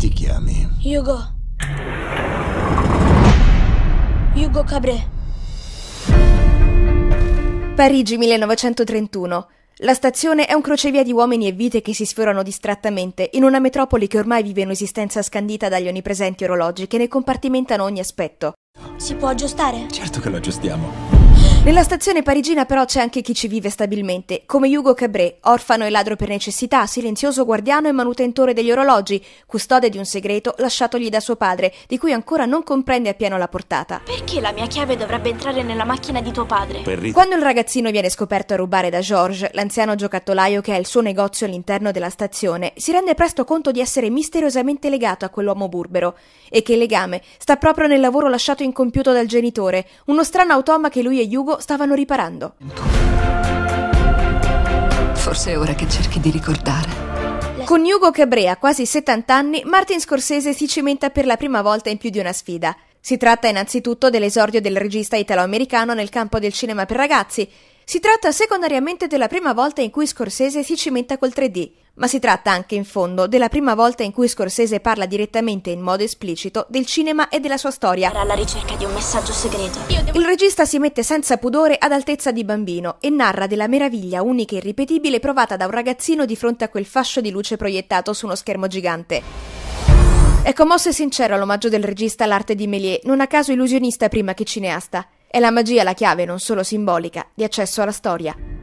ti chiami? Hugo. Hugo Cabret. Parigi 1931. La stazione è un crocevia di uomini e vite che si sfiorano distrattamente in una metropoli che ormai vive un'esistenza scandita dagli onnipresenti orologi che ne compartimentano ogni aspetto. Si può aggiustare? Certo che lo aggiustiamo. Nella stazione parigina però c'è anche chi ci vive stabilmente, come Hugo Cabret, orfano e ladro per necessità, silenzioso guardiano e manutentore degli orologi, custode di un segreto lasciatogli da suo padre, di cui ancora non comprende appieno la portata. Perché la mia chiave dovrebbe entrare nella macchina di tuo padre? Quando il ragazzino viene scoperto a rubare da Georges, l'anziano giocattolaio che ha il suo negozio all'interno della stazione, si rende presto conto di essere misteriosamente legato a quell'uomo burbero, e che il legame sta proprio nel lavoro lasciato incompiuto dal genitore, uno strano automa che lui e Hugo stavano riparando. Forse è ora che cerchi di ricordare. Con Hugo Cabret a quasi 70 anni, Martin Scorsese si cimenta per la prima volta in più di una sfida. Si tratta innanzitutto dell'esordio del regista italo-americano nel campo del cinema per ragazzi. Si tratta secondariamente della prima volta in cui Scorsese si cimenta col 3D, ma si tratta anche in fondo della prima volta in cui Scorsese parla direttamente in modo esplicito del cinema e della sua storia. Era alla ricerca di un messaggio segreto. Il regista si mette senza pudore ad altezza di bambino e narra della meraviglia unica e irripetibile provata da un ragazzino di fronte a quel fascio di luce proiettato su uno schermo gigante. È commosso e sincero l'omaggio del regista all'arte di Méliès, non a caso illusionista prima che cineasta. È la magia la chiave non solo simbolica di accesso alla storia.